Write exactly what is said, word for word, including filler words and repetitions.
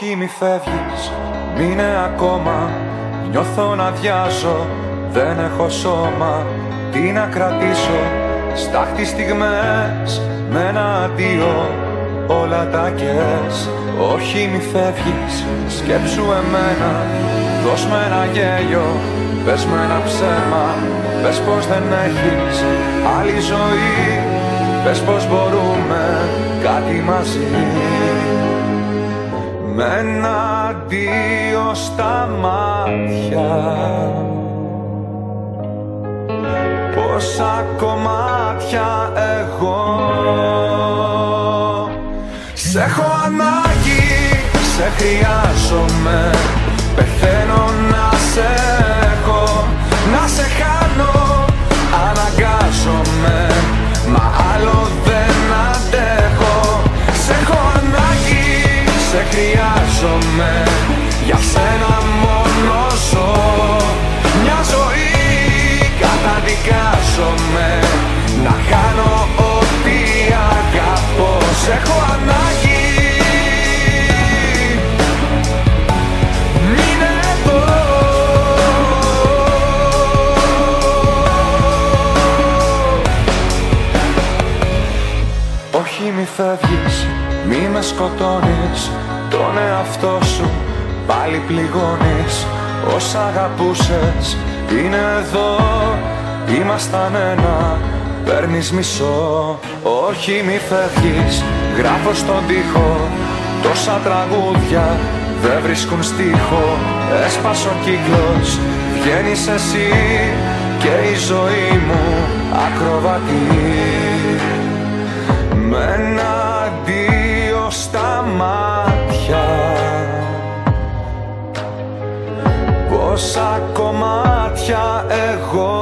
Όχι, μη φεύγεις, μείνε ακόμα. Νιώθω να διάσω, δεν έχω σώμα. Τι να κρατήσω, στάχτη στιγμές με ένα αντίο. Όλα τα κες. Όχι, μη φεύγεις, σκέψου εμένα. Δώσ' με ένα γέλιο, πες με ένα ψέμα. Πες πως δεν έχεις άλλη ζωή. Πες πως μπορούμε κάτι μαζί. Με ένα αντίο στα μάτια, πόσα κομμάτια εγώ. Σ' έχω ανάγκη, σε χρειάζομαι. Πεθαίνω να σε έχω, να σε χάνω. Αναγκάζομαι, μα άλλο δεν αντέχω. Σ' έχω ανάγκη, σε χρειάζομαι. Για σένα μόνο ζω, μια ζωή καταδικάζομαι. Να χάνω ό,τι αγαπώ. Σ' έχω ανάγκη. Όχι, μη φεύγεις, μη με σκοτώνεις. Τον εαυτό σου πάλι πληγώνεις. Όσα αγαπούσες είναι εδώ, ήμασταν ένα, παίρνεις μισό. Όχι, μη φεύγεις, γράφω στον τοίχο. Τόσα τραγούδια δεν βρίσκουν στίχο. Έσπασε ο κύκλος, βγαίνεις εσύ και η ζωή μου ακροβατή. Με ένα αντίο στα μάτια, πόσα κομμάτια εγώ.